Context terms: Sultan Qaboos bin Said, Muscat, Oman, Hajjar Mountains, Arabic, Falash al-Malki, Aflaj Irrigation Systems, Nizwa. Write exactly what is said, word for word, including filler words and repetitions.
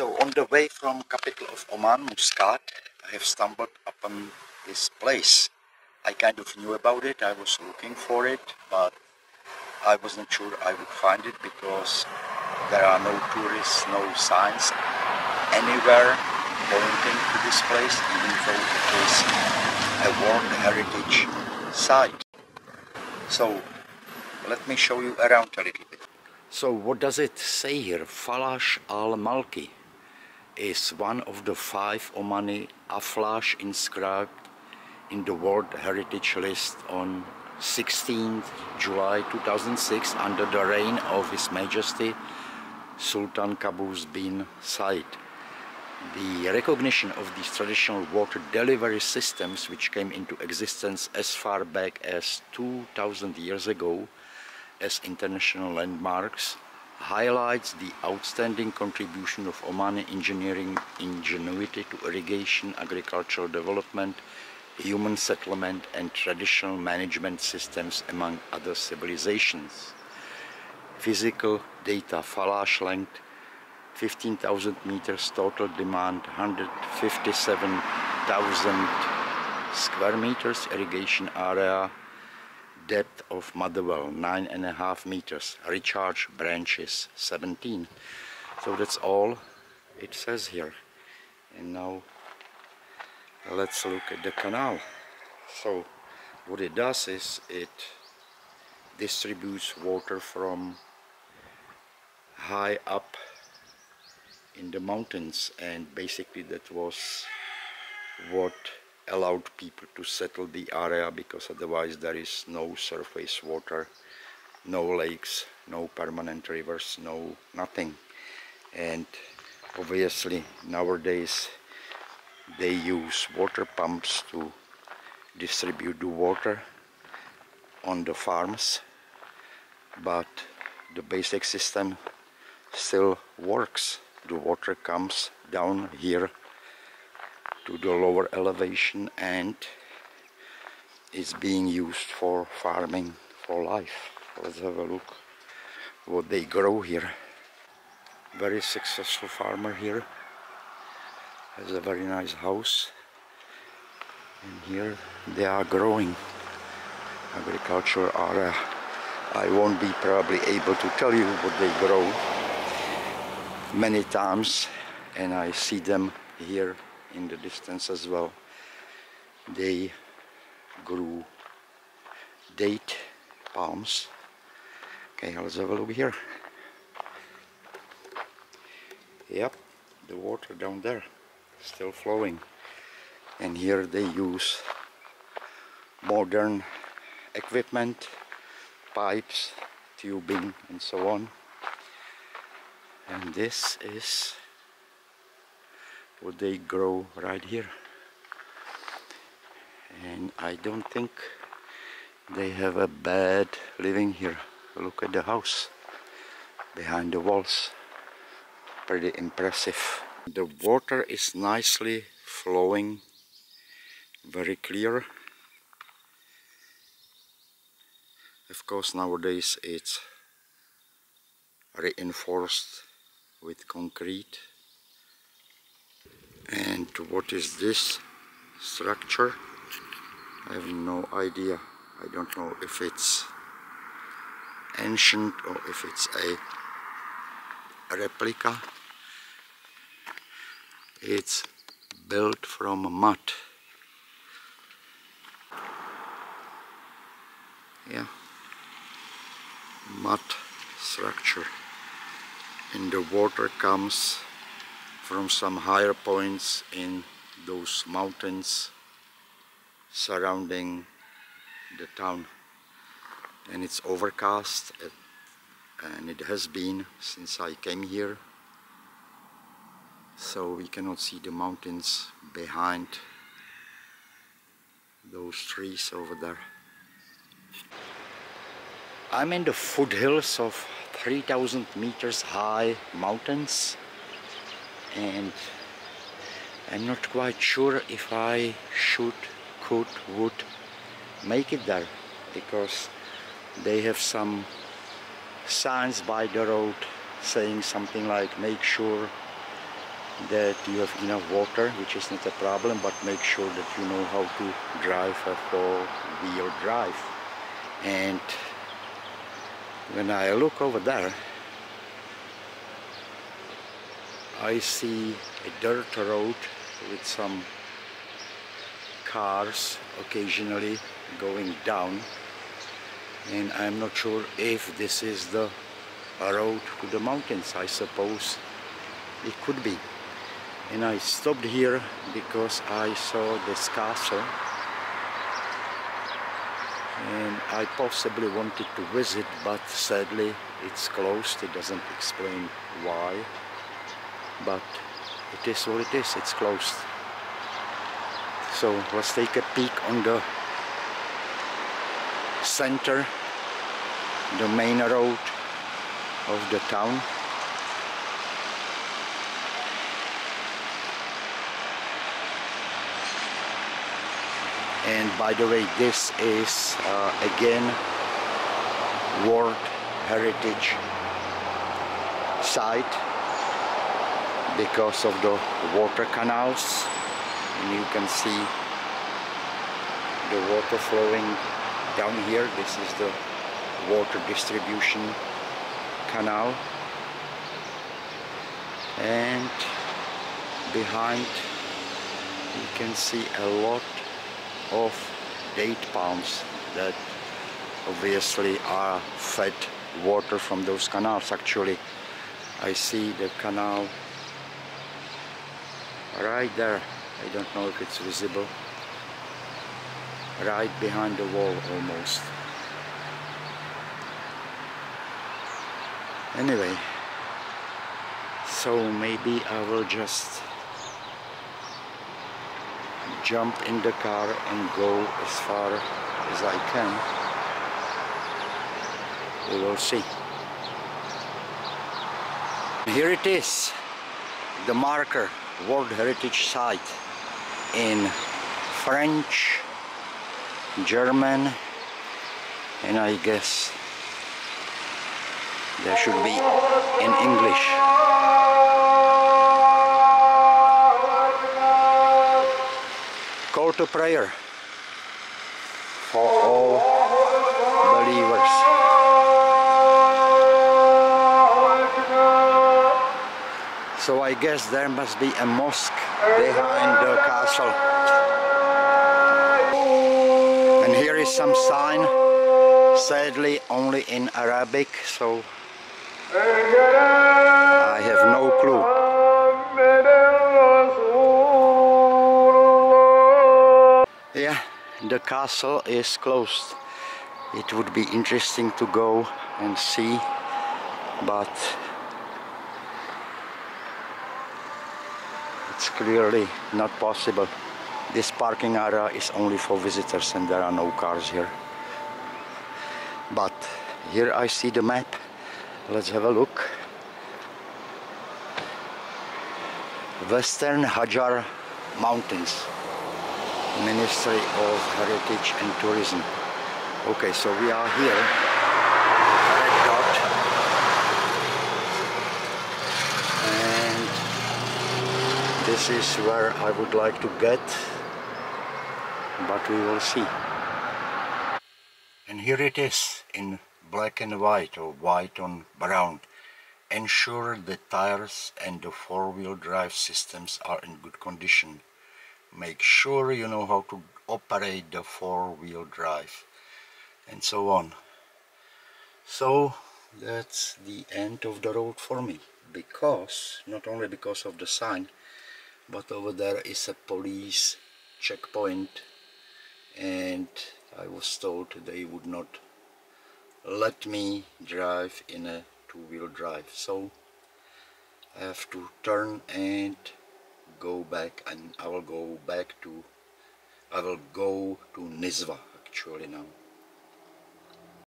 So on the way from capital of Oman, Muscat, I have stumbled upon this place. I kind of knew about it, I was looking for it, but I wasn't sure I would find it because there are no tourists, no signs anywhere pointing to this place, even though it is a World Heritage Site. So let me show you around a little bit. So what does it say here? Falash al-Malki is one of the five Omani Aflaj inscribed in the World Heritage List on sixteenth July two thousand six under the reign of His Majesty Sultan Qaboos bin Said. The recognition of these traditional water delivery systems, which came into existence as far back as two thousand years ago as international landmarks, highlights the outstanding contribution of Omani engineering ingenuity to irrigation, agricultural development, human settlement and traditional management systems among other civilizations. Physical data: Falash length fifteen thousand meters, total demand one hundred fifty-seven thousand square meters, irrigation area depth of mother well nine and a half meters, recharge branches seventeen. So that's all it says here. And now let's look at the canal. So what it does is it distributes water from high up in the mountains, and basically that was what allowed people to settle the area, because otherwise there is no surface water, no lakes, no permanent rivers, no nothing. And obviously nowadays they use water pumps to distribute the water on the farms, but the basic system still works. The water comes down here to the lower elevation and is being used for farming for life. Let's have a look what they grow here. Very successful farmer here. Has a very nice house, and here they are growing agricultural area. I won't be probably able to tell you what they grow many times, and I see them here in the distance as well. They grew date palms. Okay, let's have a look here. Yep, the water down there still flowing, and here they use modern equipment, pipes, tubing and so on. And this is what they grow right here, and I don't think they have a bad living here. Look at the house behind the walls, pretty impressive. The water is nicely flowing, very clear. Of course nowadays it's reinforced with concrete. And what is this structure? I have no idea. I don't know if it's ancient or if it's a replica. It's built from mud. Yeah, mud structure, and the water comes from some higher points in those mountains surrounding the town. And it's overcast, and it has been since I came here. So we cannot see the mountains behind those trees over there. I'm in the foothills of three thousand meters high mountains, and I'm not quite sure if I should, could, would make it there, because they have some signs by the road saying something like, make sure that you have enough water, which is not a problem, but make sure that you know how to drive or wheel drive. And when I look over there, I see a dirt road with some cars occasionally going down, and I'm not sure if this is the road to the mountains. I suppose it could be. And I stopped here because I saw this castle, and I possibly wanted to visit, but sadly it's closed. It doesn't explain why, but it is what it is, it's closed. So let's take a peek on the center, the main road of the town. And by the way, this is uh, again World Heritage Site because of the water canals, and you can see the water flowing down here. This is the water distribution canal, and behind you can see a lot of date palms that obviously are fed water from those canals. Actually, I see the canal right there. I don't know if it's visible, right behind the wall almost. Anyway, so maybe I will just jump in the car and go as far as I can. We will see. Here it is, the marker, World Heritage Site, in French, German, and I guess there should be in English. Call to prayer for all believers. So I guess there must be a mosque behind the castle. And here is some sign, sadly only in Arabic, so I have no clue. The castle is closed. It would be interesting to go and see, but it's clearly not possible. This parking area is only for visitors and there are no cars here. But here I see the map. Let's have a look. Western Hajjar Mountains, Ministry of Heritage and Tourism. Okay, so we are here, red dot, and this is where I would like to get, but we will see. And here it is in black and white, or white on brown. Ensure the tires and the four-wheel drive systems are in good condition. Make sure you know how to operate the four-wheel drive, and so on. So that's the end of the road for me, because not only because of the sign, but over there is a police checkpoint, and I was told they would not let me drive in a two-wheel drive, so I have to turn and go back, and I will go back to I will go to Nizwa actually now.